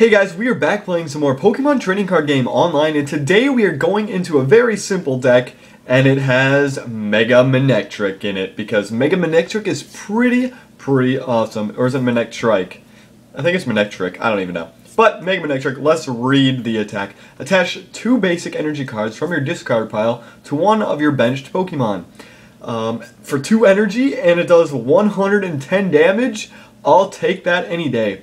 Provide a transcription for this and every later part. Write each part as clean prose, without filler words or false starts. Hey guys, we are back playing some more Pokemon trading card game online, and today we are going into a very simple deck, and it has Mega Manectric in it, because Mega Manectric is pretty awesome. Or is it Manectric? I think it's Manectric, I don't even know. But Mega Manectric, let's read the attack. Attach two basic energy cards from your discard pile to one of your benched Pokemon. For 2 energy, and it does 110 damage. I'll take that any day.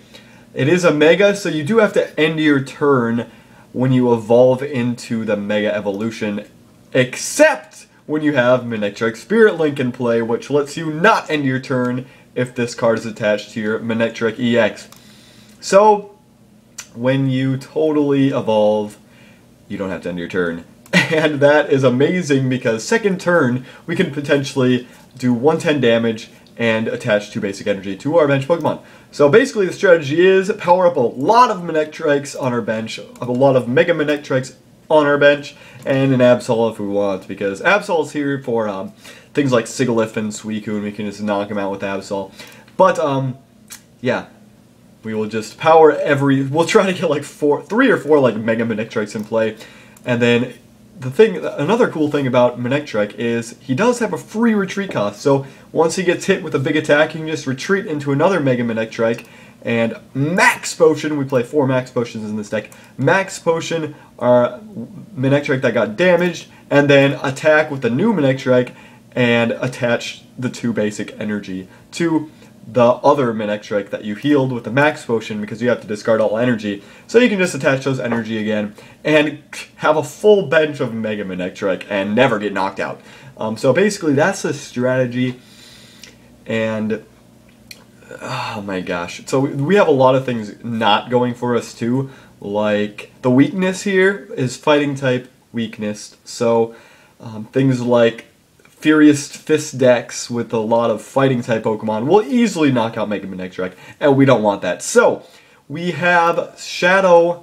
It is a Mega, so you do have to end your turn when you evolve into the Mega Evolution, except when you have Manectric Spirit Link in play, which lets you not end your turn if this card is attached to your Manectric EX. So, when you totally evolve, you don't have to end your turn. And that is amazing because second turn, we can potentially do 110 damage and attach 2 basic energy to our bench Pokemon. So basically the strategy is power up a lot of Manectrics on our bench, a lot of Mega Manectrics on our bench, and an Absol if we want, because Absol is here for things like Sigilyph and Suicune. We can just knock them out with Absol. But yeah, we will just power we'll try to get like 3 or 4 like Mega Manectrics in play, and then another cool thing about Manectric is he does have a free retreat cost, so once he gets hit with a big attack, he can just retreat into another Mega Manectric, and Max Potion, we play 4 Max Potions in this deck, Max Potion our Manectric that got damaged, and then attack with the new Manectric, and attach the 2 basic energy to the other Manectric that you healed with the Max Potion, because you have to discard all energy. So you can just attach those energy again and have a full bench of Mega Manectric and never get knocked out. So basically that's the strategy, and oh my gosh. So we have a lot of things not going for us too, like the weakness here is fighting type weakness. So things like Furious Fist decks with a lot of fighting type Pokemon will easily knock out Mega Manectric, and we don't want that. So, we have Darkness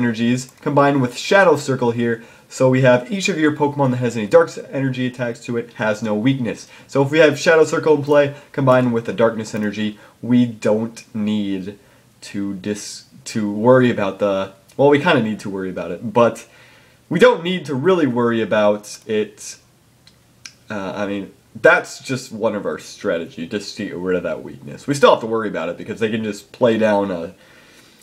Energies combined with Shadow Circle here. So we have each of your Pokemon that has any Dark Energy attached to it has no weakness. So if we have Shadow Circle in play combined with the Darkness Energy, we don't need to worry about the... Well, we kind of need to worry about it, but... We don't need to really worry about it. I mean, that's just one of our strategies, just to get rid of that weakness. We still have to worry about it because they can just play down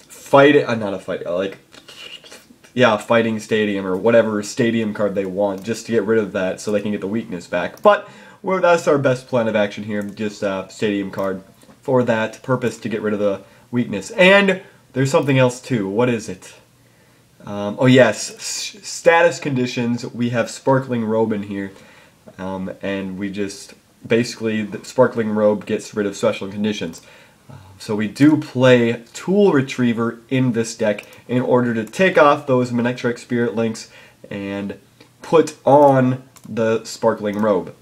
Fighting Stadium or whatever stadium card they want just to get rid of that so they can get the weakness back. But well, that's our best plan of action here, just stadium card for that purpose to get rid of the weakness. And there's something else too. What is it? Oh yes, status conditions, we have Sparkling Robe in here, and we just, basically, the Sparkling Robe gets rid of special conditions. So we do play Tool Retriever in this deck in order to take off those Manectric Spirit Links and put on the Sparkling Robe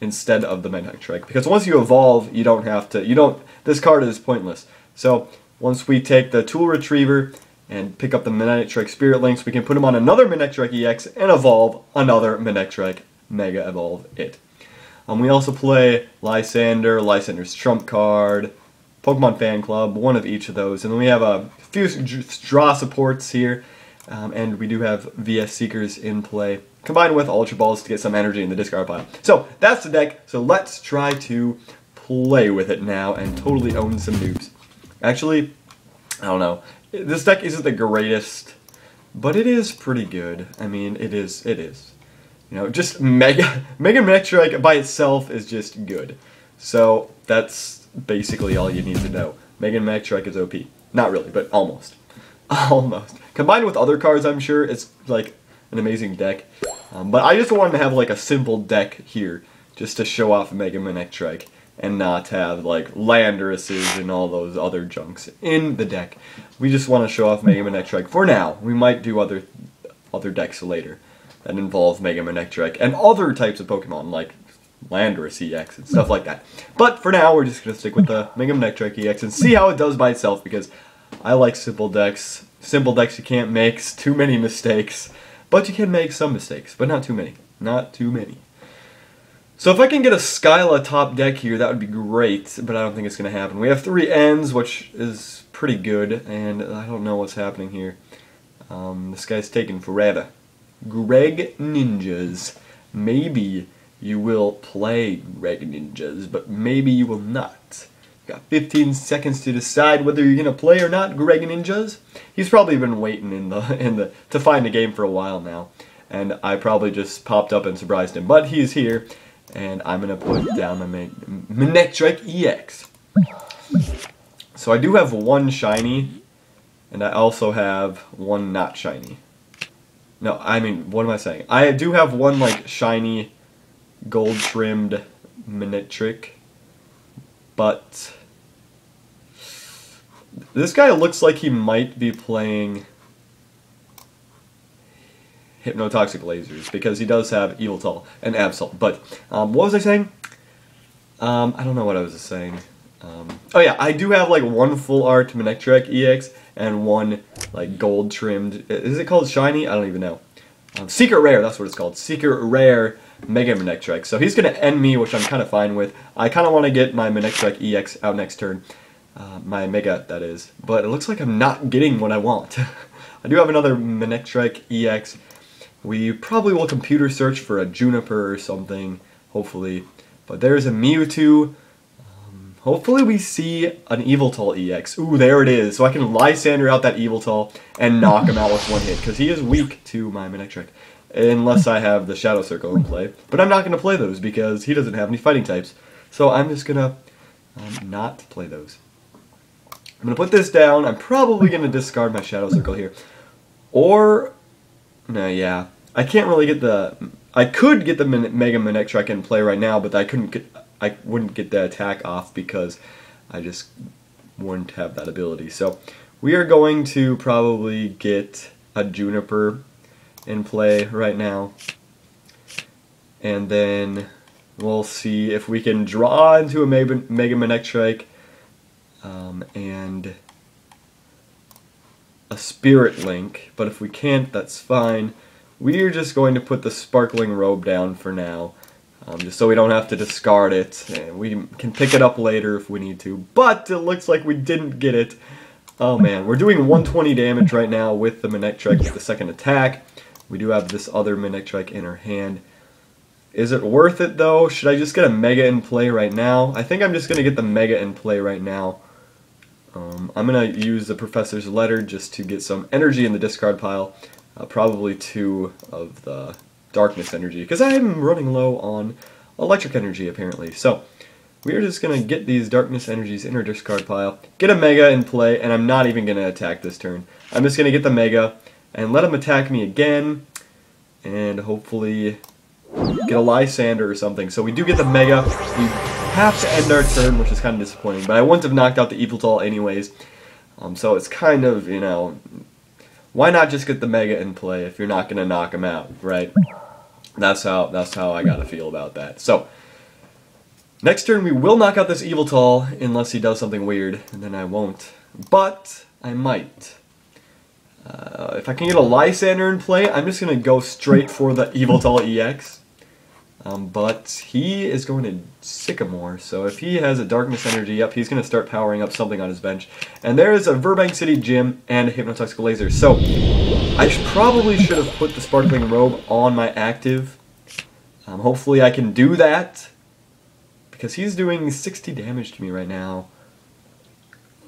instead of the Manectric. Because once you evolve, this card is pointless. So, once we take the Tool Retriever and pick up the Manectric Spirit Links, we can put them on another Manectric EX and evolve another Manectric, Mega Evolve it. We also play Lysandre's Trump Card, Pokemon Fan Club, one of each of those. And then we have a few draw supports here, and we do have VS Seekers in play, combined with Ultra Balls to get some energy in the discard pile. So, that's the deck, so let's try to play with it now and totally own some noobs. Actually, I don't know. This deck isn't the greatest, but it is pretty good. I mean, it is. You know, just Mega Manectric by itself is just good. So, that's basically all you need to know. Mega Manectric is OP. Not really, but almost. Almost. Combined with other cards, I'm sure, it's like an amazing deck. But I just wanted to have like a simple deck here, just to show off Mega Manectric, and not have like Landresses and all those other junks in the deck. We just want to show off Mega Manectric for now. We might do other decks later that involve Mega Manectric and other types of Pokemon like Landress EX and stuff like that. But for now, we're just going to stick with the Mega Manectric EX and see how it does by itself, because I like simple decks. Simple decks you can't make too many mistakes, but you can make some mistakes, but not too many. So if I can get a Skyla top deck here, that would be great, but I don't think it's going to happen. We have 3 ends, which is pretty good, and I don't know what's happening here. This guy's taking forever. Greg Ninjas. Maybe you will play Greg Ninjas, but maybe you will not. You've got 15 seconds to decide whether you're going to play or not Greg Ninjas. He's probably been waiting to find a game for a while now, and I probably just popped up and surprised him. But he's here, and I'm going to put down my Manectric EX. So I do have 1 shiny, and I also have 1 not shiny. No, I mean, what am I saying? I do have 1, like, shiny, gold-trimmed Manectric, but this guy looks like he might be playing Hypnotoxic Lasers, because he does have Yveltal and Absol. But, what was I saying? I don't know what I was saying. Oh yeah, I do have, like, 1 full-art Manectric EX, and 1, like, gold-trimmed, is it called shiny? I don't even know. Secret Rare, that's what it's called. Secret Rare Mega Manectric. So he's going to end me, which I'm kind of fine with. I kind of want to get my Manectric EX out next turn. My Mega, that is. But it looks like I'm not getting what I want. I do have another Manectric EX. We probably will computer search for a Juniper or something, hopefully. But there's a Mewtwo. Hopefully we see an Yveltal EX. Ooh, there it is. So I can Lysander out that Yveltal and knock him out with 1 hit, because he is weak to my Manectric, unless I have the Shadow Circle in play. But I'm not going to play those, because he doesn't have any fighting types. So I'm just going to not play those. I'm going to put this down. I'm probably going to discard my Shadow Circle here. Or, no, yeah. I can't really get the... I could get the Mega Manectric in play right now, but I couldn't get... I wouldn't get the attack off because I just wouldn't have that ability. So we are going to probably get a Juniper in play right now. And then we'll see if we can draw into a Mega Manectric and a Spirit Link. But if we can't, that's fine. We are just going to put the Sparkling Robe down for now. Just so we don't have to discard it. And we can pick it up later if we need to. But it looks like we didn't get it. Oh man, we're doing 120 damage right now with the Manectric with the second attack. We do have this other Manectric in our hand. Is it worth it though? Should I just get a Mega in play right now? I think I'm just going to get the Mega in play right now. I'm going to use the Professor's Letter just to get some energy in the discard pile. Probably 2 of the Darkness Energy, because I'm running low on electric energy apparently. So we are just going to get these Darkness Energies in our discard pile, get a Mega in play, and I'm not even going to attack this turn. I'm just going to get the Mega and let him attack me again, and hopefully get a Lysander or something. So we do get the Mega. We have to end our turn, which is kind of disappointing, but I wouldn't have knocked out the Yveltal anyways. So it's kind of, you know, why not just get the Mega in play if you're not going to knock him out, right? That's how I gotta feel about that. So, next turn we will knock out this Yveltal, unless he does something weird, and then I won't. But, I might. If I can get a Lysander in play, I'm just gonna go straight for the Yveltal EX. But he is going to Sycamore, so if he has a Darkness Energy up, he's gonna start powering up something on his bench. And there is a Burbank City Gym and a Hypnotoxic Laser, so... I probably should have put the Sparkling Robe on my active. Hopefully I can do that, because he's doing 60 damage to me right now.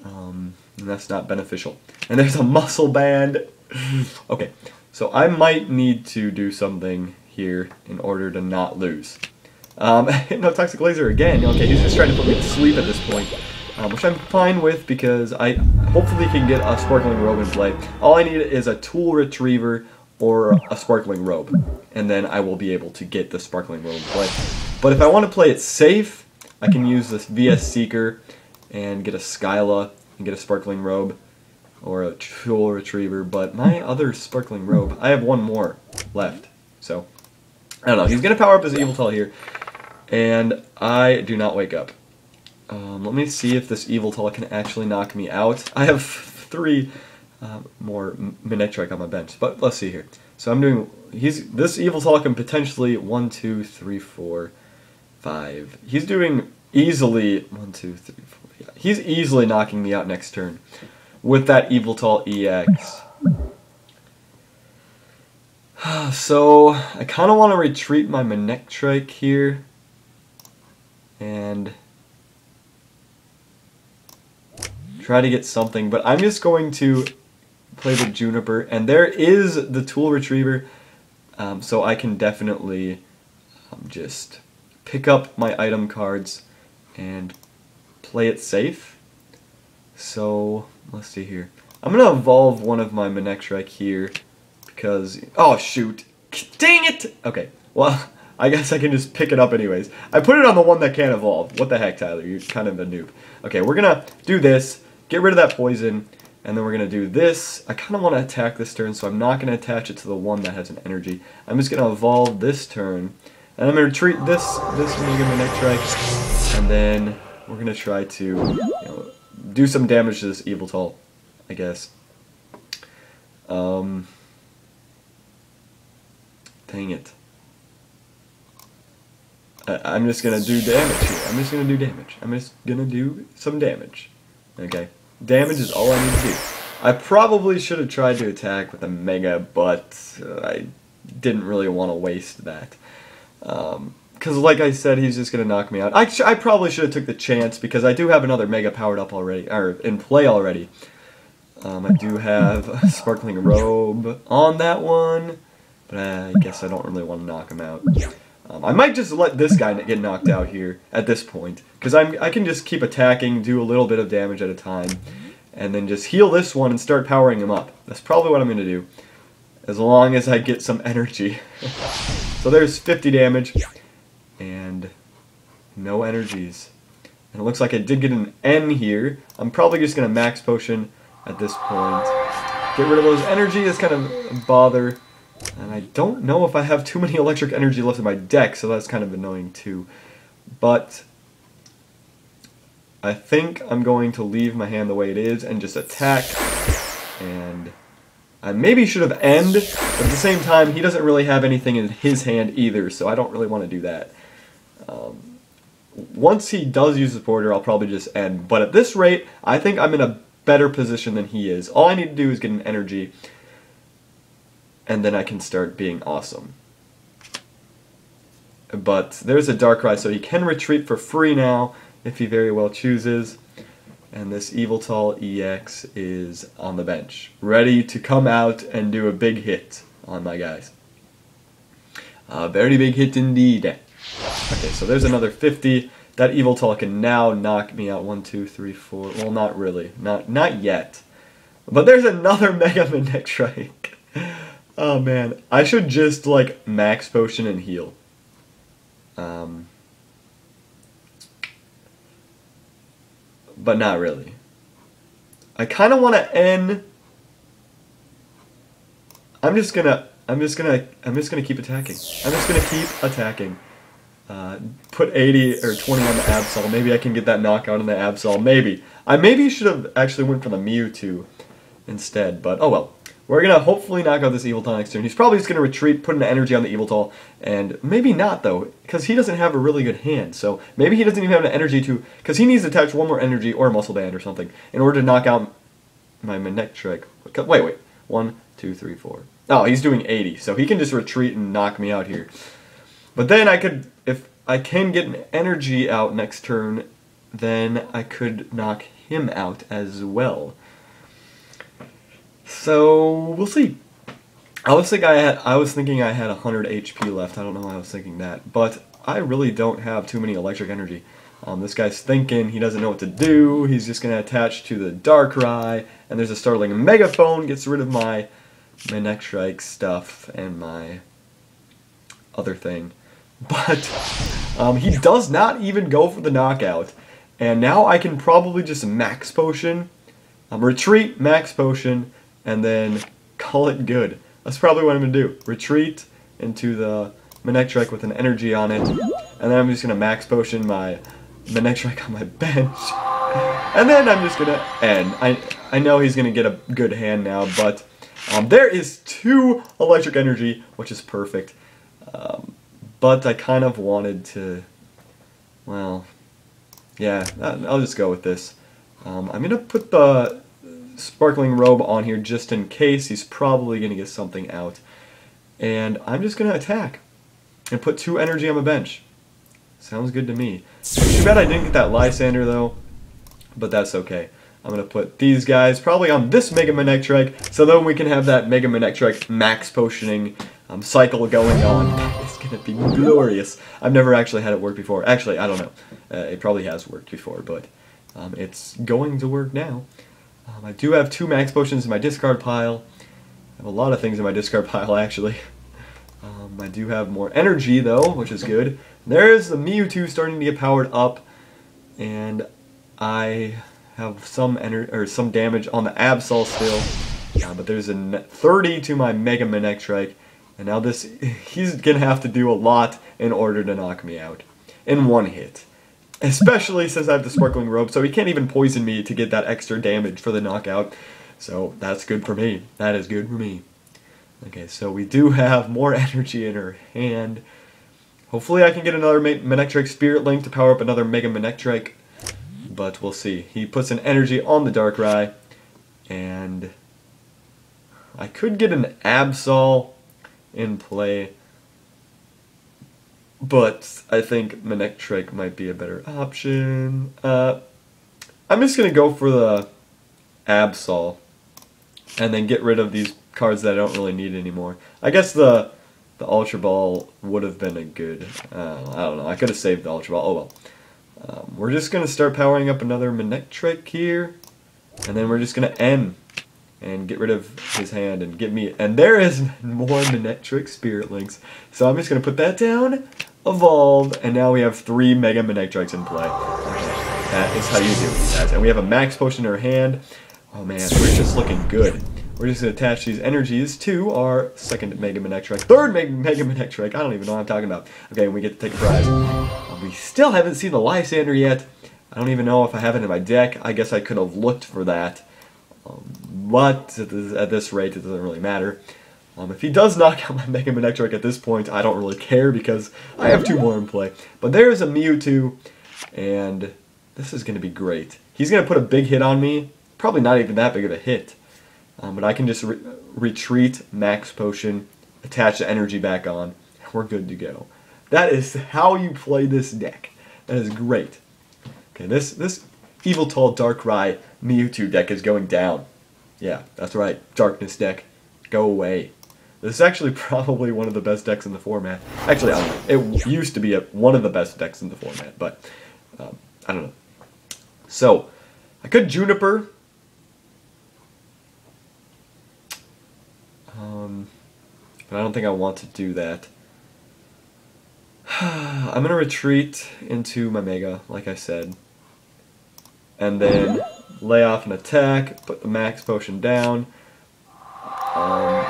And that's not beneficial. And there's a Muscle Band. Okay, so I might need to do something here in order to not lose. Hypnotoxic Laser again. Okay, he's just trying to put me to sleep at this point. Which I'm fine with, because I hopefully can get a Sparkling Robe in play. All I need is a Tool Retriever or a Sparkling Robe, and then I will be able to get the Sparkling Robe in play. But if I want to play it safe, I can use this VS Seeker and get a Skyla and get a Sparkling Robe or a Tool Retriever. But my other Sparkling Robe, I have 1 more left. So, I don't know. He's going to power up his Yveltal here, and I do not wake up. Let me see if this Yveltal can actually knock me out. I have 3 more Manectric on my bench, but let's see here. So I'm doing... This Yveltal can potentially 1, 2, 3, 4, 5. He's doing easily 1, 2, 3, 4. Yeah. He's easily knocking me out next turn with that Yveltal EX. So I kind of want to retreat my Manectric here, and try to get something. But I'm just going to play the Juniper, and there is the Tool Retriever, so I can definitely just pick up my item cards and play it safe. So let's see here. I'm gonna evolve one of my Manectric here. Because, oh shoot, dang it! Okay, well, I guess I can just pick it up anyways. I put it on the one that can't evolve. What the heck, Tyler, you're kind of a noob. Okay, we're gonna do this, get rid of that poison, and then we're gonna do this. I kinda wanna attack this turn, so I'm not gonna attach it to the one that has an energy. I'm just gonna evolve this turn, and I'm gonna retreat this Mega Manectric, and then we're gonna try to, do some damage to this Yveltal, I guess. Dang it. I'm just gonna do damage here. I'm just gonna do some damage. Okay. Damage is all I need to do. I probably should have tried to attack with a Mega, but I didn't really want to waste that. Because like I said, he's just gonna knock me out. I probably should have took the chance, because I do have another Mega powered up already, or in play already. I do have a Sparkling Robe on that one. But I guess I don't really want to knock him out. I might just let this guy get knocked out here at this point. Because I can just keep attacking, do a little bit of damage at a time. And then just heal this one and start powering him up. That's probably what I'm going to do. As long as I get some energy. So there's 50 damage. And no energies. And it looks like I did get an N here. I'm probably just going to Max Potion at this point. Get rid of those energies. It's kind of a bother. And I don't know if I have too many electric energy left in my deck, so that's kind of annoying too. But I think I'm going to leave my hand the way it is and just attack. And I maybe should have end, but at the same time, he doesn't really have anything in his hand either, so I don't really want to do that. Once he does use the supporter, I'll probably just end. But at this rate, I think I'm in a better position than he is. All I need to do is get an energy. And then I can start being awesome. But there's a Darkrai, so he can retreat for free now, if he very well chooses. And this Yveltal EX is on the bench, ready to come out and do a big hit on my guys. A very big hit indeed. Okay, so there's another 50. That Yveltal can now knock me out. 1, 2, 3, 4. Well, not really. Not yet. But there's another Mega Manectric. Oh man, I should just like Max Potion and heal. But not really. I kind of want to end. I'm just gonna keep attacking. Put 80 or 20 on the Absol. Maybe I can get that knockout on the Absol. Maybe I should have actually went for the Mewtwo instead. But oh well. We're going to hopefully knock out this Yveltal next turn. He's probably just going to retreat, put an energy on the Yveltal, and maybe not, though, because he doesn't have a really good hand. So maybe he doesn't even have an energy to, because he needs to attach one more energy or a Muscle Band or something in order to knock out my Manectric. Wait. 1, 2, 3, 4. Oh, he's doing 80, so he can just retreat and knock me out here. But then I could, if I can get an energy out next turn, then I could knock him out as well. So we'll see. I was thinking I had 100 HP left. I don't know why I was thinking that, but I really don't have too many electric energy. This guy's thinking he doesn't know what to do. He's just gonna attach to the Darkrai, and there's a Startling Megaphone. Gets rid of my Manectric stuff and my other thing, but he does not even go for the knockout. And now I can probably just Max Potion, retreat, Max Potion. And then call it good. That's probably what I'm going to do. Retreat into the Manectric with an energy on it. And then I'm just going to Max Potion my Manectric on my bench. And then I'm just going to end. I know he's going to get a good hand now, but there is 2 electric energy, which is perfect. But I kind of wanted to Well, yeah, I'll just go with this. I'm going to put the Sparkling Robe on here just in case. He's probably going to get something out. And I'm just going to attack and put 2 energy on my bench. Sounds good to me. Too bad I didn't get that Lysander, though, but that's okay. I'm going to put these guys probably on this Mega Manectric, so then we can have that Mega Manectric Max Potioning cycle going on. It's going to be glorious. I've never actually had it work before. Actually, I don't know. It probably has worked before, but it's going to work now. I do have 2 Max Potions in my discard pile. I have a lot of things in my discard pile, actually. I do have more energy, though, which is good. There's the Mewtwo starting to get powered up, and I have some damage on the Absol still. But there's a 30 to my Mega Manectric, and now he's gonna have to do a lot in order to knock me out in one hit. Especially since I have the Sparkling Robe, so he can't even poison me to get that extra damage for the knockout. So that's good for me. That is good for me. Okay, so we do have more energy in her hand. Hopefully I can get another Manectric Spirit Link to power up another Mega Manectric. But we'll see. He puts an energy on the Darkrai. And I could get an Absol in play. But I think Manectric might be a better option. I'm just going to go for the Absol. And then get rid of these cards that I don't really need anymore. I guess the Ultra Ball would have been a good... I don't know. I could have saved the Ultra Ball. Oh well. We're just going to start powering up another Manectric here. And then we're just going to end. And get rid of his hand and get me... And there is more Manectric Spirit Links. So I'm just going to put that down. Evolve. And now we have 3 Mega Manectrics in play. That is how you do it, guys. And we have a Max Potion in our hand. Oh man, we're just looking good. We're just going to attach these energies to our second Mega Manectric, third Mega Manectric, I don't even know what I'm talking about. Okay, we get to take a prize. We still haven't seen the Lysander yet. I don't even know if I have it in my deck. I guess I could have looked for that. But at this rate, it doesn't really matter. If he does knock out my Mega Manectric at this point, I don't really care because I have 2 more in play. But there's a Mewtwo, and this is going to be great. He's going to put a big hit on me. Probably not even that big of a hit. But I can just retreat Max Potion, attach the energy back on, and we're good to go. That is how you play this deck. That is great. Okay, this Yveltal Darkrai Mewtwo deck is going down. Yeah, that's right. Darkness deck. Go away. This is actually probably one of the best decks in the format. Actually, I don't know. It used to be one of the best decks in the format, but I don't know. So, I could Juniper... but I don't think I want to do that. I'm going to retreat into my Mega, like I said. And then lay off an attack, put the Max Potion down. I'm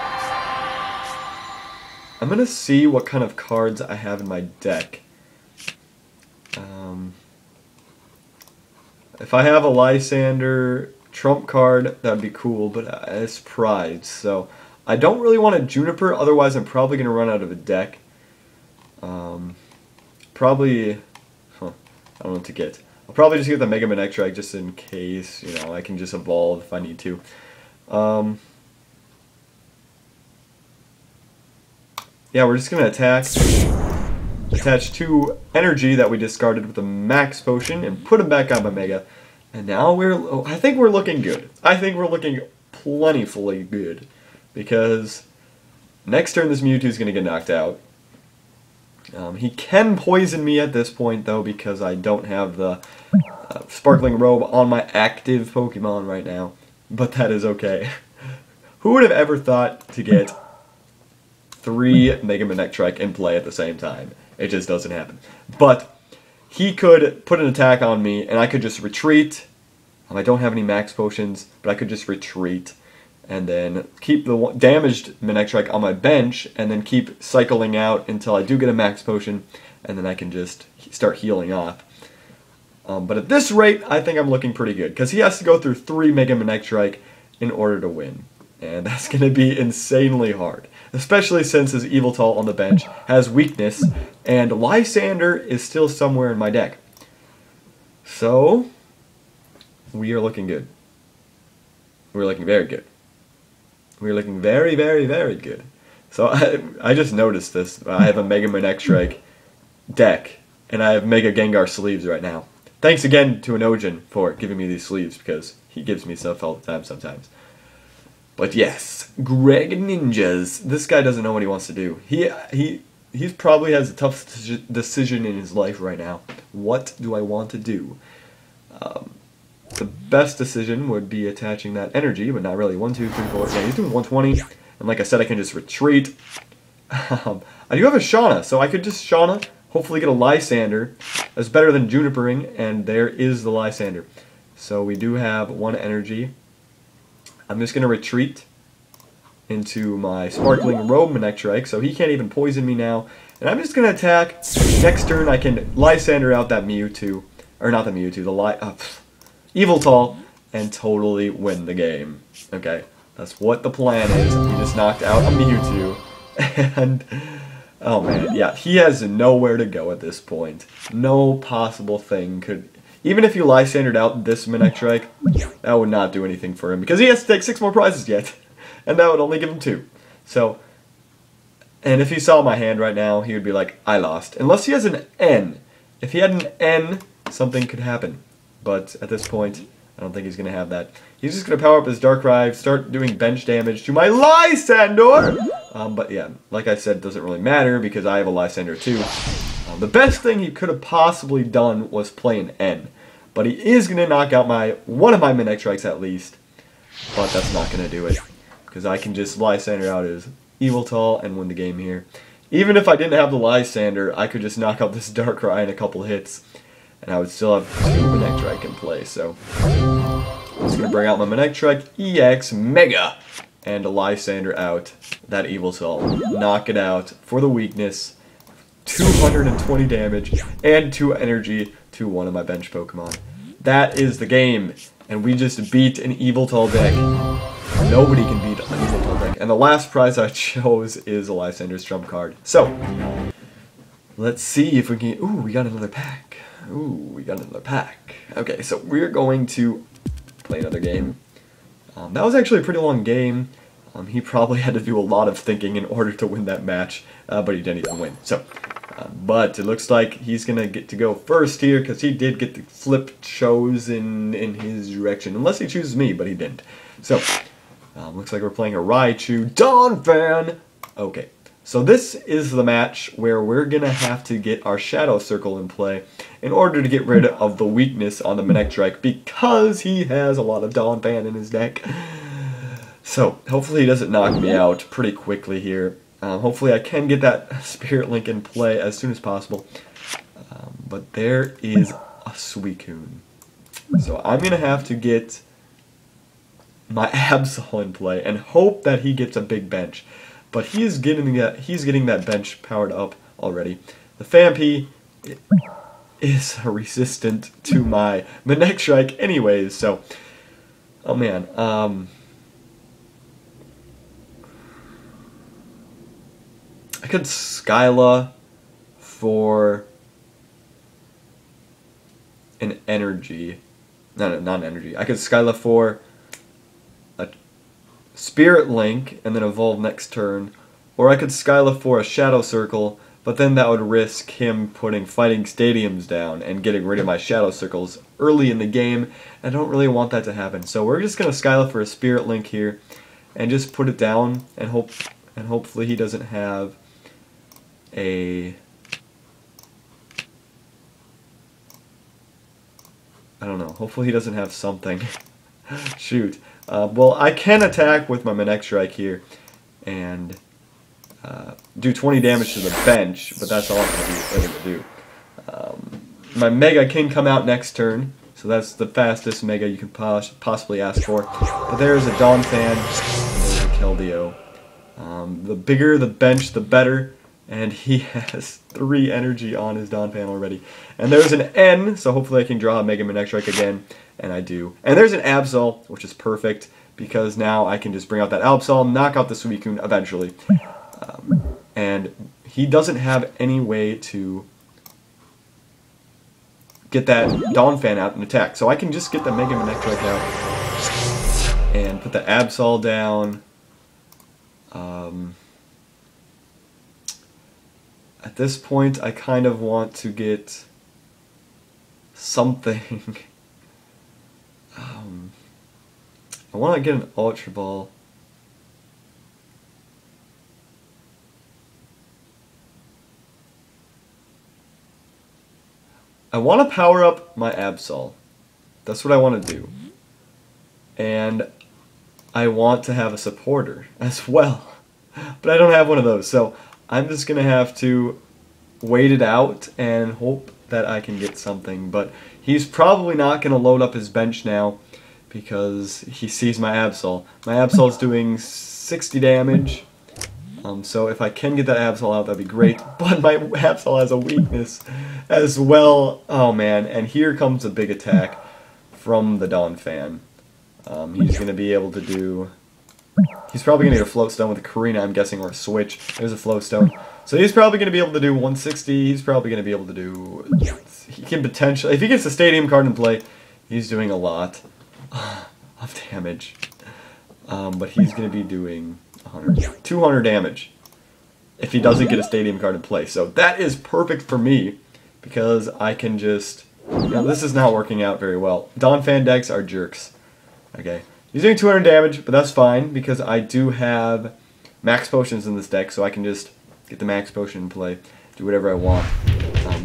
going to see what kind of cards I have in my deck. If I have a Lysandre's Trump Card, that would be cool, but it's prized, so... I don't really want a Juniper, otherwise I'm probably going to run out of a deck. I don't know what to get. I'll probably just get the Mega Manectric just in case, you know, I can just evolve if I need to. Yeah, we're just going to attack. Attach 2 energy that we discarded with the Max Potion and put them back on my Mega. And now I think we're looking good. I think we're looking plentifully good. Because next turn this Mewtwo's going to get knocked out. He can poison me at this point, though, because I don't have the Sparkling Robe on my active Pokemon right now. But that is okay. Who would have ever thought to get 3 Mega Manectric in play at the same time? It just doesn't happen. But he could put an attack on me, and I could just retreat. I don't have any Max Potions, but I could just retreat. And then keep the damaged Manectric on my bench, and then keep cycling out until I do get a Max Potion, and then I can just start healing off. But at this rate, I think I'm looking pretty good, because he has to go through 3 Mega Manectric in order to win. And that's going to be insanely hard, especially since his Yveltal on the bench has weakness, and Lysander is still somewhere in my deck. So, we are looking good. We're looking very good. We're looking very, very, very good. So I just noticed this. I have a Mega Manectric deck, and I have Mega Gengar sleeves right now. Thanks again to Anojin for giving me these sleeves, because he gives me stuff all the time sometimes. But yes, Greninja's. This guy doesn't know what he wants to do. He probably has a tough decision in his life right now. What do I want to do? The best decision would be attaching that energy, but not really. 1, 2, 3, 4. Yeah, he's doing 120. And like I said, I can just retreat. I do have a Shauna, so I could just Shauna, hopefully get a Lysander. That's better than Junipering, and there is the Lysander. So we do have one energy. I'm just going to retreat into my Sparkling Robe Manectric, so he can't even poison me now. And I'm just going to attack. Next turn, I can Lysander out that Mewtwo. Or not the Mewtwo, the Yveltal, and totally win the game. Okay, that's what the plan is. We just knocked out a Mewtwo, and oh man, yeah, he has nowhere to go at this point. No possible thing could. Even if you Lysandered out this Manectric, that would not do anything for him, because he has to take 6 more prizes yet, and that would only give him 2. So, and if he saw my hand right now, he would be like, I lost. Unless he has an N. If he had an N, something could happen. But at this point, I don't think he's going to have that. He's just going to power up his Darkrai, start doing bench damage to my Lysandor! But yeah, like I said, it doesn't really matter because I have a Lysander too. The best thing he could have possibly done was play an N. But he is going to knock out one of my Manectrics at least. But that's not going to do it. Because I can just Lysander out his Yveltal and win the game here. Even if I didn't have the Lysander, I could just knock out this Darkrai in a couple hits. And I would still have 2 Manectric in play, so I'm just going to bring out my Manectric EX Mega and a Lysander out that Evil Soul. Knock it out for the weakness, 220 damage, and 2 energy to one of my bench Pokemon. That is the game, and we just beat an Yveltal deck. Nobody can beat an Yveltal deck. And the last prize I chose is a Lysandre's Trump Card. So, let's see if we can... Ooh, we got another pack. Ooh, we got another pack. Okay, so we're going to play another game. That was actually a pretty long game. He probably had to do a lot of thinking in order to win that match, but he didn't even win. So, but it looks like he's going to get to go first here, because he did get the flip chosen in his direction. Unless he chooses me, but he didn't. So, looks like we're playing a Raichu Donphan. Okay, so this is the match where we're going to have to get our Shadow Circle in play in order to get rid of the weakness on the Manectric, because he has a lot of Donphan in his deck. So, hopefully he doesn't knock me out pretty quickly here. Hopefully I can get that Spirit Link in play as soon as possible. But there is a Suicune. So I'm going to have to get my Absol in play and hope that he gets a big bench. But he's getting that bench powered up already. The Fampi is resistant to my Manectric anyways, so... Oh man, I could Skyla for an energy. No, not an energy. I could Skyla for a Spirit Link and then evolve next turn. Or I could Skyla for a Shadow Circle, but then that would risk him putting Fighting Stadiums down and getting rid of my Shadow Circles early in the game. I don't really want that to happen. So we're just going to Skyla for a Spirit Link here and just put it down and hopefully he doesn't have a... I don't know. Hopefully he doesn't have something. Shoot. Well, I can attack with my Manectric here and do 20 damage to the bench, but that's all I'm going to do. My Mega can come out next turn, so that's the fastest Mega you can possibly ask for. But there's a Donphan and a Keldeo. The bigger the bench, the better. And he has 3 energy on his Donphan already. And there's an N, so hopefully I can draw a Mega Manectric again. And I do. And there's an Absol, which is perfect, because now I can just bring out that Absol, knock out the Suicune eventually. And he doesn't have any way to get that Donphan out and attack. So I can just get the Mega Manectric out and put the Absol down. At this point, I kind of want to get something. I want to get an Ultra Ball. I want to power up my Absol. That's what I want to do. And I want to have a supporter as well. But I don't have one of those, so I'm just going to have to wait it out and hope that I can get something. But he's probably not going to load up his bench now because he sees my Absol. My Absol's doing 60 damage. So if I can get that Absol out, that'd be great. But my Absol has a weakness as well. Oh man, and here comes a big attack from the Donphan. He's going to be able to do... He's probably going to get a Float Stone with a Karina, I'm guessing, or a Switch. There's a Float Stone. So he's probably going to be able to do 160. He's probably going to be able to do... He can potentially... If he gets the Stadium card in play, he's doing a lot of damage. But he's going to be doing... 200 damage if he doesn't get a Stadium card in play. So that is perfect for me because I can just... Now this is not working out very well. Donphan decks are jerks. Okay. He's doing 200 damage, but that's fine because I do have Max Potions in this deck, so I can just get the Max Potion in play, do whatever I want.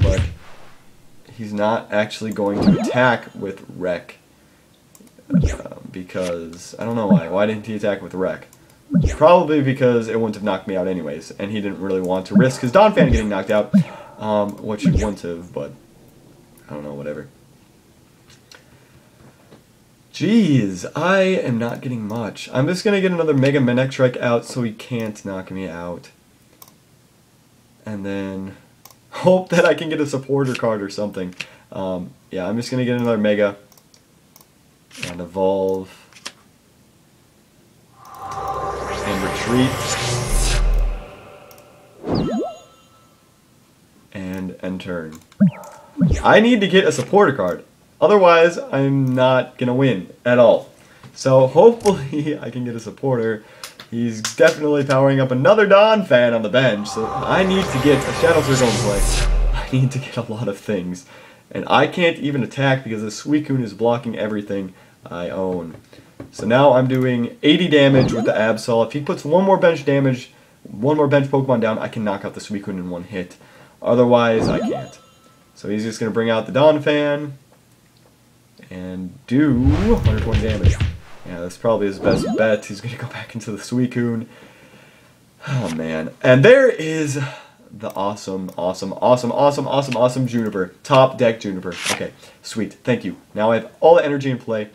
But he's not actually going to attack with Wreck because... I don't know why. Why didn't he attack with Wreck? Probably because it wouldn't have knocked me out anyways, and he didn't really want to risk his Donphan getting knocked out, which he wouldn't have, but I don't know, whatever. Jeez, I am not getting much. I'm just going to get another Mega Manectric out so he can't knock me out. And then hope that I can get a supporter card or something. Yeah, I'm just going to get another Mega and evolve. And end turn. I need to get a supporter card, otherwise I'm not gonna win at all. So hopefully I can get a supporter. He's definitely powering up another Donphan on the bench, so I need to get a Shadow Circle in play. I need to get a lot of things, and I can't even attack because the Suicune is blocking everything I own. So now I'm doing 80 damage with the Absol. If he puts one more bench damage, one more bench Pokemon down, I can knock out the Suicune in one hit. Otherwise, I can't. So he's just going to bring out the Donphan and do 120 damage. Yeah, that's probably his best bet. He's going to go back into the Suicune. Oh, man. And there is the awesome Juniper. Top deck Juniper. Okay, sweet. Thank you. Now I have all the energy in play.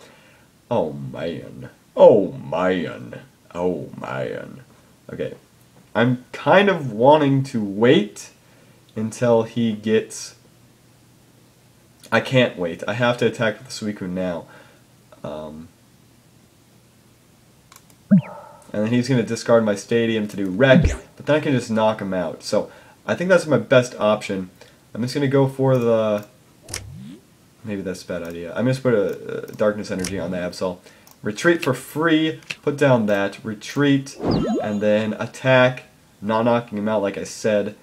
Oh, man. Oh, man. Oh, man. Okay. I'm kind of wanting to wait until he gets... I can't wait. I have to attack with the Suicune now. And then he's going to discard my Stadium to do Wreck, but then I can just knock him out. So I think that's my best option. I'm just going to go for the... Maybe that's a bad idea. I'm just going to put a Darkness Energy on the Absol. Retreat for free. Put down that. Retreat. And then attack. Not knocking him out like I said.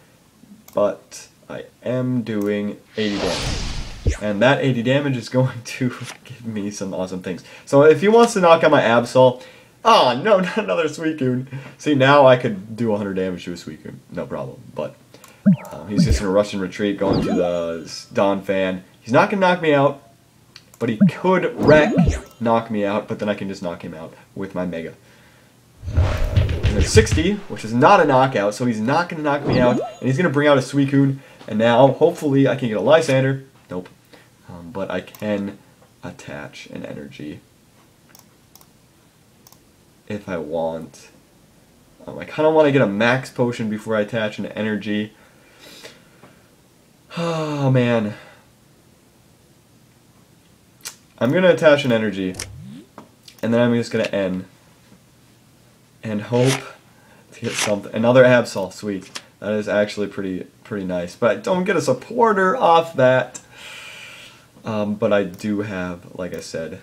But I am doing 80 damage. And that 80 damage is going to give me some awesome things. So if he wants to knock out my Absol... Oh, no, not another Suicune. See, now I could do 100 damage to a Suicune. No problem. But he's just going to rush and retreat, going to the Donphan. He's not going to knock me out, but he could Wreck knock me out, but then I can just knock him out with my Mega. And there's 60, which is not a knockout, so he's not going to knock me out, and he's going to bring out a Suicune, and now, hopefully, I can get a Lysander. Nope. But I can attach an energy if I want. I kind of want to get a Max Potion before I attach an energy. Oh, man. I'm going to attach an energy, and then I'm just going to end, and hope to get something. Another Absol, sweet. That is actually pretty nice, but don't get a supporter off that. But I do have, like I said,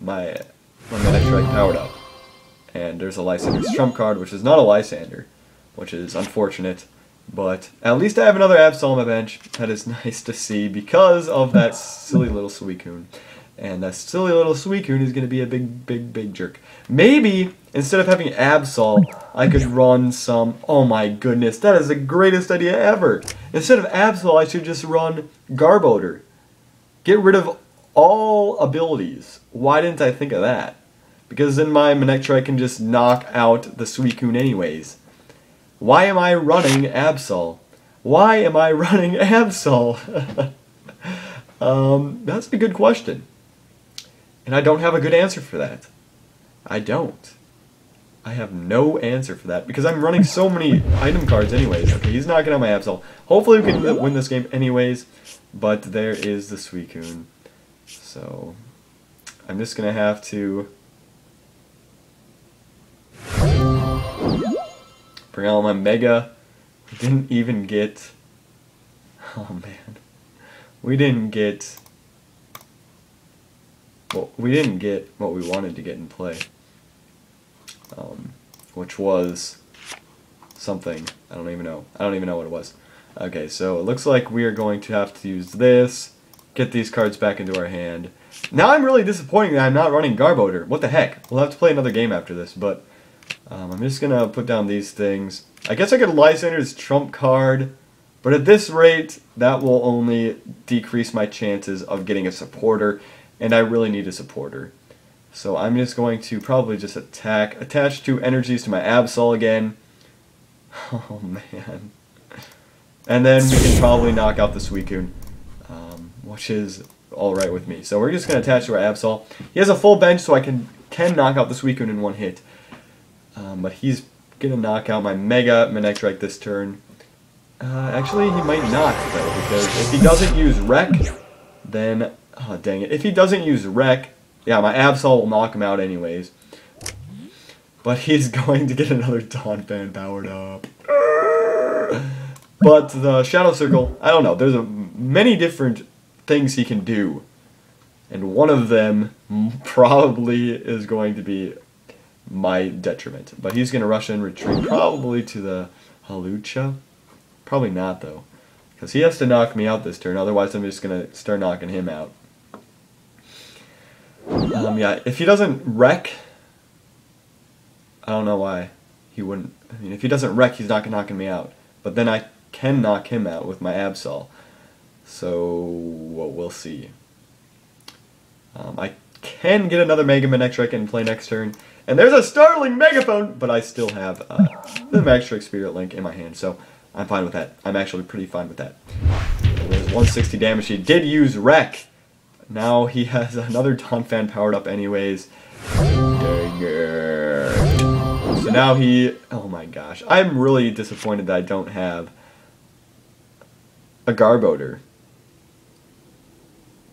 my Manectric powered up. And there's a Lysandre's Trump card, which is not a Lysander, which is unfortunate. But at least I have another Absol on my bench. That is nice to see because of that silly little Suicune. And that silly little Suicune is going to be a big jerk. Maybe, instead of having Absol, I could run some... Oh my goodness, that is the greatest idea ever! Instead of Absol, I should just run Garbodor. Get rid of all abilities. Why didn't I think of that? Because then my Manectric can just knock out the Suicune anyways. Why am I running Absol? Why am I running Absol? That's a good question. And I don't have a good answer for that. I don't. I have no answer for that because I'm running so many item cards anyways. Okay, he's knocking out my Absol. Hopefully we can win this game anyways. But there is the Suicune. So, I'm just going to have to... bring out my Mega. We didn't even get... oh man. We didn't get... well, we didn't get what we wanted to get in play. Which was... something. I don't even know. I don't even know what it was. Okay, so it looks like we are going to have to use this. Get these cards back into our hand. Now I'm really disappointed that I'm not running Garbodor. What the heck? We'll have to play another game after this, but... I'm just gonna put down these things. I guess I could Lysandre's Trump card, but at this rate, that will only decrease my chances of getting a supporter, and I really need a supporter. So I'm just going to probably just attack, attach two energies to my Absol again. Oh man. And then we can probably knock out the Suicune, which is alright with me. So we're just gonna attach to our Absol. He has a full bench, so I can knock out the Suicune in one hit. But he's going to knock out my Mega Manectric this turn. Actually, he might not, though, because if he doesn't use Rec, then... oh, dang it. If he doesn't use Rec, yeah, my Absol will knock him out anyways. But he's going to get another Donphan powered up. But the Shadow Circle, I don't know. There's many different things he can do. And one of them probably is going to be... my detriment. But he's going to rush in retreat probably to the Halucha. Probably not, though. Because he has to knock me out this turn. Otherwise, I'm just going to start knocking him out. Yeah, if he doesn't wreck... I don't know why he wouldn't... I mean, if he doesn't wreck, he's not knocking me out. But then I can knock him out with my Absol. So, well, we'll see. I can get another Mega Manectric and play next turn. And there's a Startling Megaphone, but I still have the Manectric Spirit Link in my hand, so I'm fine with that. I'm actually pretty fine with that. There's 160 damage. He did use Rec. Now he has another Donphan powered up anyways. So now he... oh my gosh. I'm really disappointed that I don't have a Garbodor.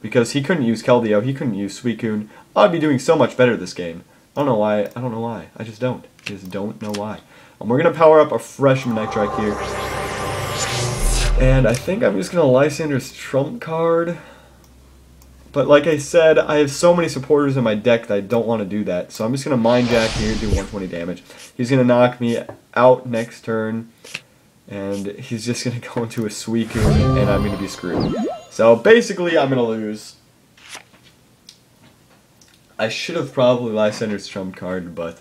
Because he couldn't use Keldeo, he couldn't use Suicune. I'd be doing so much better this game. I don't know why. I don't know why. I just don't. I just don't know why. We're going to power up a fresh Manectric here. And I think I'm just going to Lysandre's Trump card. But like I said, I have so many supporters in my deck that I don't want to do that. So I'm just going to Mind Jack here, do 120 damage. He's going to knock me out next turn. And he's just going to go into a Suicune, and I'm going to be screwed. So basically, I'm going to lose. I should have probably Lysandre's Trump card, but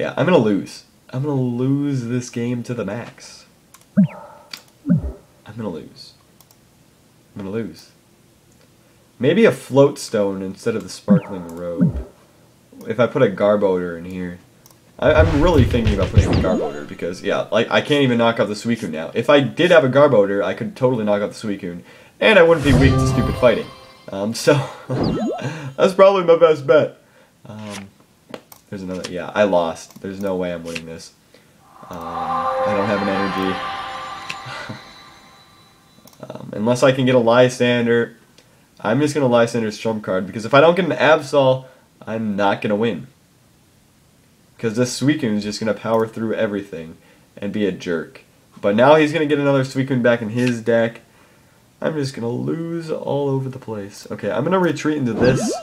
yeah, I'm going to lose. I'm going to lose this game to the max. I'm going to lose. I'm going to lose. Maybe a Float Stone instead of the Sparkling Robe. If I put a Garbodor in here. I'm really thinking about putting a Garbodor because, yeah, like I can't even knock out the Suicune now. If I did have a Garbodor, I could totally knock out the Suicune, and I wouldn't be weak to stupid fighting. That's probably my best bet. There's another, yeah, I lost. There's no way I'm winning this. I don't have an energy. Unless I can get a Lysander, I'm just going to Lysandre's Trump card, because if I don't get an Absol, I'm not going to win. Because this Suicune is just going to power through everything and be a jerk. But now he's going to get another Suicune back in his deck. I'm just gonna lose all over the place. Okay, I'm gonna retreat into this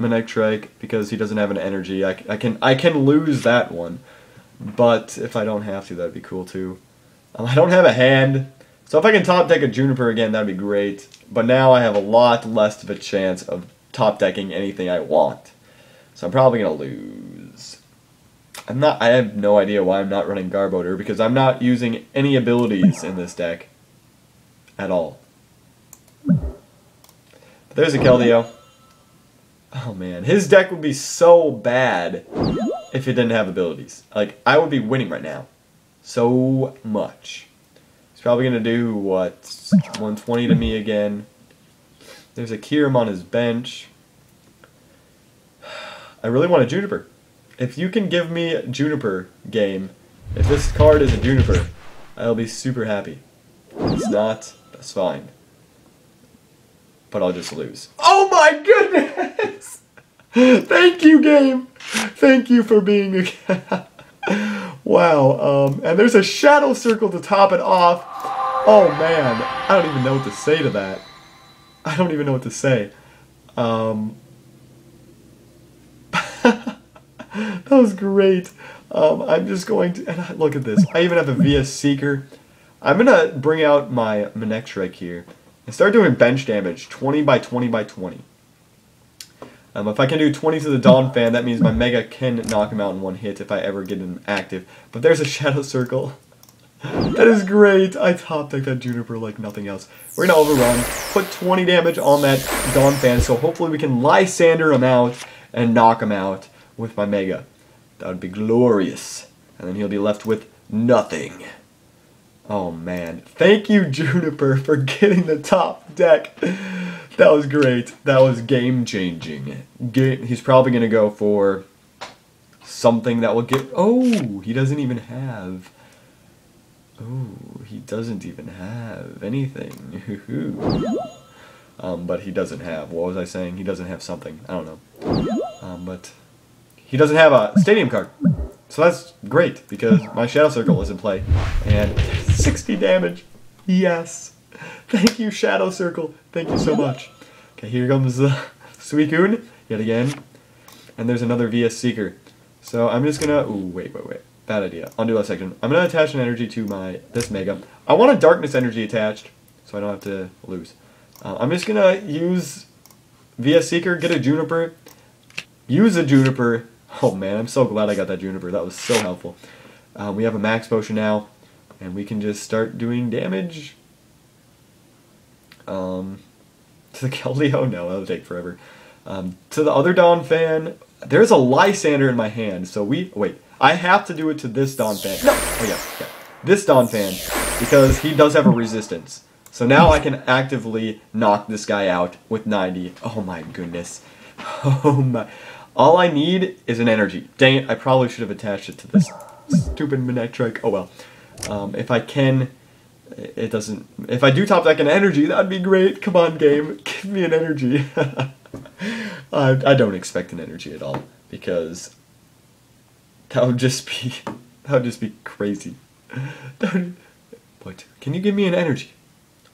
Manectric because he doesn't have an energy. I can lose that one, but if I don't have to, that'd be cool too. I don't have a hand, so if I can top deck a Juniper again, that'd be great. But now I have a lot less of a chance of top decking anything I want, so I'm probably gonna lose. I have no idea why I'm not running Garbodor because I'm not using any abilities in this deck at all. But there's a Keldeo. Oh man, his deck would be so bad if it didn't have abilities. Like, I would be winning right now. So much. He's probably going to do, what, 120 to me again. There's a Kyurem on his bench. I really want a Juniper. If you can give me a Juniper game, if this card is a Juniper, I'll be super happy. If it's not, that's fine. But I'll just lose. Oh my goodness! Thank you, game! Thank you for being a... Wow, and there's a Shadow Circle to top it off. Oh man, I don't even know what to say to that. I don't even know what to say. That was great. I'm just going to... And look at this. I even have a VS Seeker. I'm going to bring out my Manectric here and start doing bench damage, 20 by 20 by 20. If I can do 20 to the Donphan, that means my Mega can knock him out in one hit if I ever get him active. But there's a Shadow Circle. That is great. I top deck that Juniper like nothing else. We're going to overrun, put 20 damage on that Donphan, so hopefully we can Lysander him out and knock him out with my Mega. That would be glorious. And then he'll be left with nothing. Oh man, thank you Juniper for getting the top deck. That was great. That was game changing. He's probably going to go for something that will get... Oh, he doesn't even have... Oh, he doesn't even have anything. But he doesn't have... What was I saying? He doesn't have something. I don't know. But he doesn't have a stadium card. So that's great because my Shadow Circle is in play. And... 60 damage. Yes. Thank you, Shadow Circle. Thank you so much. Okay, here comes the Suicune yet again. And there's another VS Seeker. So I'm just gonna... Ooh, wait. Bad idea. Undo last section. I'm gonna attach an energy to this Mega. I want a Darkness Energy attached, so I don't have to lose. I'm just gonna use VS Seeker, get a Juniper, use a Juniper. Oh man, I'm so glad I got that Juniper. That was so helpful. We have a Max Potion now. And we can just start doing damage to the Keldeo. No, that'll take forever. To the other Donphan. There's a Lysander in my hand, so we... Wait, I have to do it to this Donphan. No! Oh, yeah. This Donphan, because he does have a resistance. So now I can actively knock this guy out with 90. Oh, my goodness. Oh, my... All I need is an energy. Dang it, I probably should have attached it to this stupid Manectric. Oh, well. If I can, it doesn't... If I do top deck an energy, that'd be great. Come on, game. Give me an energy. I don't expect an energy at all, because that would just be crazy. But can you give me an energy?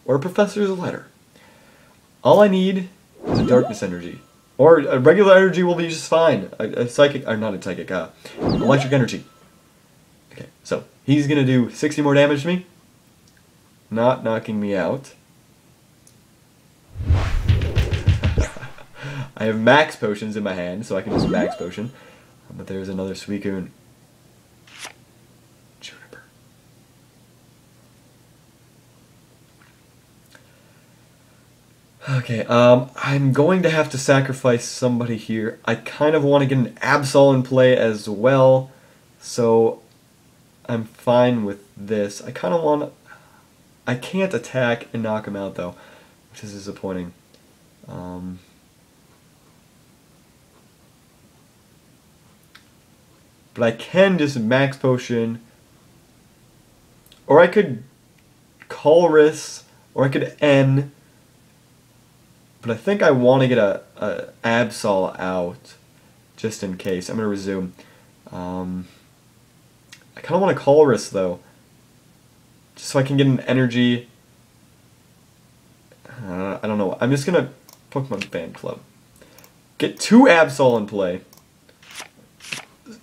Or a Professor's Letter? All I need is a Darkness Energy. Or a regular energy will be just fine. Electric Energy. Okay, so... He's going to do 60 more damage to me. Not knocking me out. I have Max Potions in my hand, so I can just Max Potion. But there's another Suicune. Juniper. Okay, I'm going to have to sacrifice somebody here. I kind of want to get an Absol in play as well. So... I'm fine with this. I kind of want... I can't attack and knock him out, though, which is disappointing. But I can just Max Potion. Or I could Colress, or I could N. But I think I want to get a Absol out, just in case. I'm going to resume. I kind of want to Colress, though, just so I can get an energy I don't know. I'm just gonna Pokemon Fan Club. Get two Absol in play.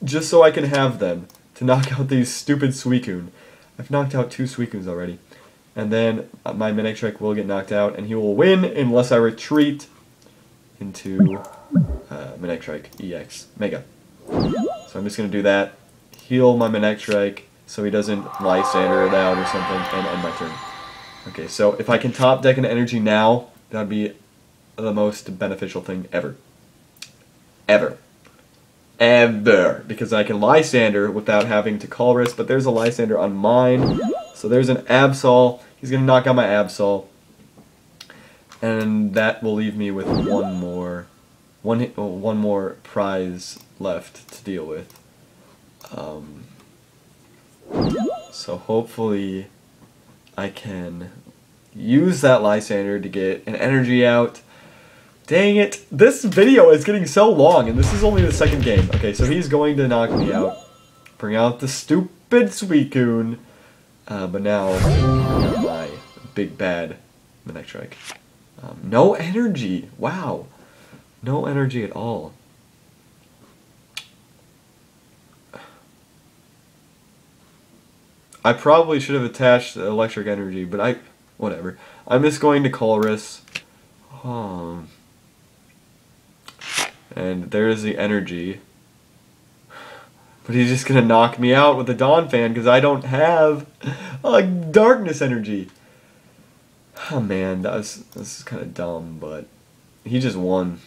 Just so I can have them to knock out these stupid Suicune. I've knocked out two Suicunes already. And then my Manectric will get knocked out, and he will win unless I retreat into Manectric EX Mega. So I'm just going to do that, heal my Manectric so he doesn't Lysander it out or something, and end my turn. Okay, so if I can top deck an energy now, that would be the most beneficial thing ever. Ever. Because I can Lysander without having to Colress, but there's a Lysander on mine. So there's an Absol. He's going to knock out my Absol. And that will leave me with one more prize left to deal with. So hopefully I can use that Lysander to get an energy out. Dang it! This video is getting so long, and this is only the second game. Okay, so he's going to knock me out. Bring out the stupid Suicune. But now, my big bad Manectric. No energy! Wow! No energy at all. I probably should have attached the electric energy, but whatever. I'm just going to Colress. And there's the energy. But he's just going to knock me out with a Donphan because I don't have a Darkness Energy. Oh man, this is kind of dumb, but he just won.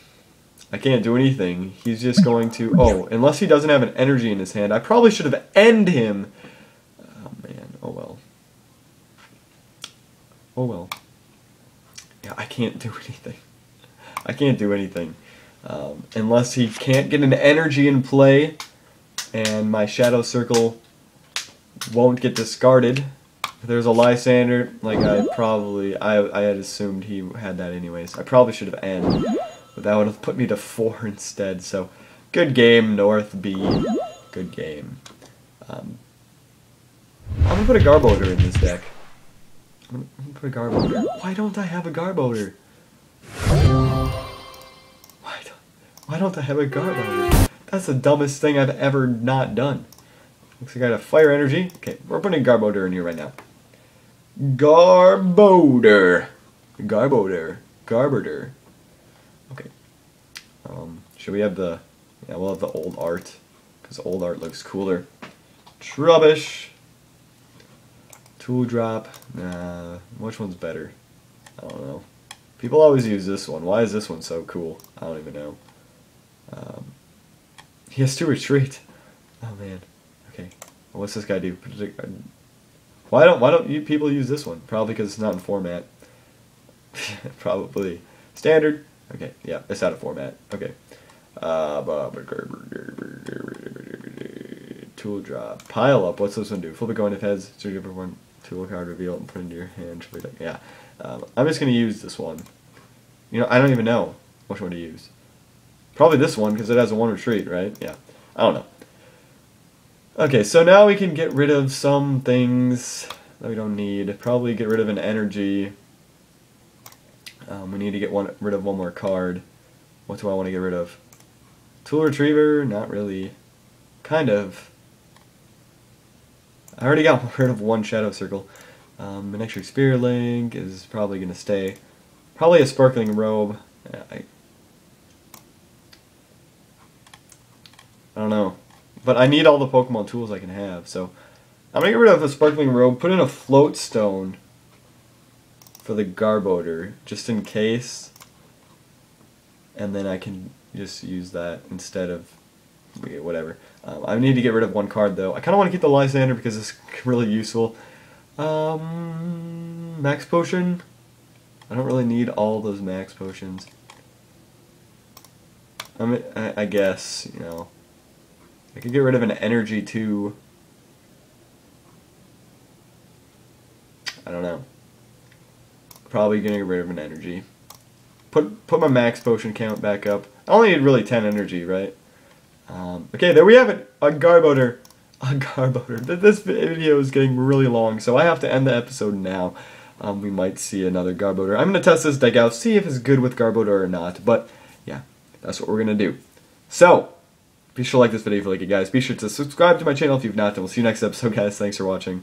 I can't do anything. He's just going to... Oh, unless he doesn't have an energy in his hand. I probably should have ended him. Oh man, oh well. Oh well. Yeah, I can't do anything. I can't do anything. Unless he can't get an energy in play, and my Shadow Circle won't get discarded. If there's a Lysander, like I had assumed he had that anyways. I probably should have ended, but that would have put me to 4 instead, so good game, North B. Good game. I'm gonna put a Garbodor in this deck. I'm gonna put a Garbodor. Why don't I have a Garbodor? Why don't I have a Garbodor? That's the dumbest thing I've ever not done. Looks like I got a fire energy. Okay, we're putting Garbodor in here right now. Garbodor. Okay. Should we have the... Yeah, we'll have the old art. Because old art looks cooler. Trubbish. Tool Drop. Nah, which one's better? I don't know. People always use this one. Why is this one so cool? I don't even know. He has to retreat. Oh man. Okay. Well, what's this guy do? Why don't people use this one? Probably because it's not in format. Probably standard. Okay. Yeah, it's out of format. Okay. Tool Drop. Pile up. What's this one do? Flip it going if heads. Juniper one tool card reveal and put it into your hand. Yeah. I'm just gonna use this one. You know, I don't even know which one to use. Probably this one, because it has a 1 retreat, right? Yeah. I don't know. Okay, so now we can get rid of some things that we don't need. Probably get rid of an energy. We need to get rid of one more card. What do I want to get rid of? Tool Retriever? Not really. Kind of. I already got rid of one Shadow Circle. Manectric Spirit Link is probably going to stay. Probably a Sparkling Robe. I don't know, but I need all the Pokemon tools I can have, so I'm gonna get rid of a Sparkling Robe, put in a Float Stone for the Garbodor, just in case, and then I can just use that instead of whatever. I need to get rid of one card though. I kind of want to keep the Lysander because it's really useful. Max Potion. I don't really need all those Max Potions. I mean, I guess, you know. I could get rid of an energy too. I don't know. Probably gonna get rid of an energy. Put my max potion count back up. I only need really 10 energy, right? Okay, there we have it. A Garbodor. A Garbodor. This video is getting really long, so I have to end the episode now. we might see another Garbodor. I'm going to test this deck out, see if it's good with Garbodor or not, but yeah, that's what we're going to do. So, be sure to like this video if you like it, guys. Be sure to subscribe to my channel if you've not, and we'll see you next episode, guys. Thanks for watching.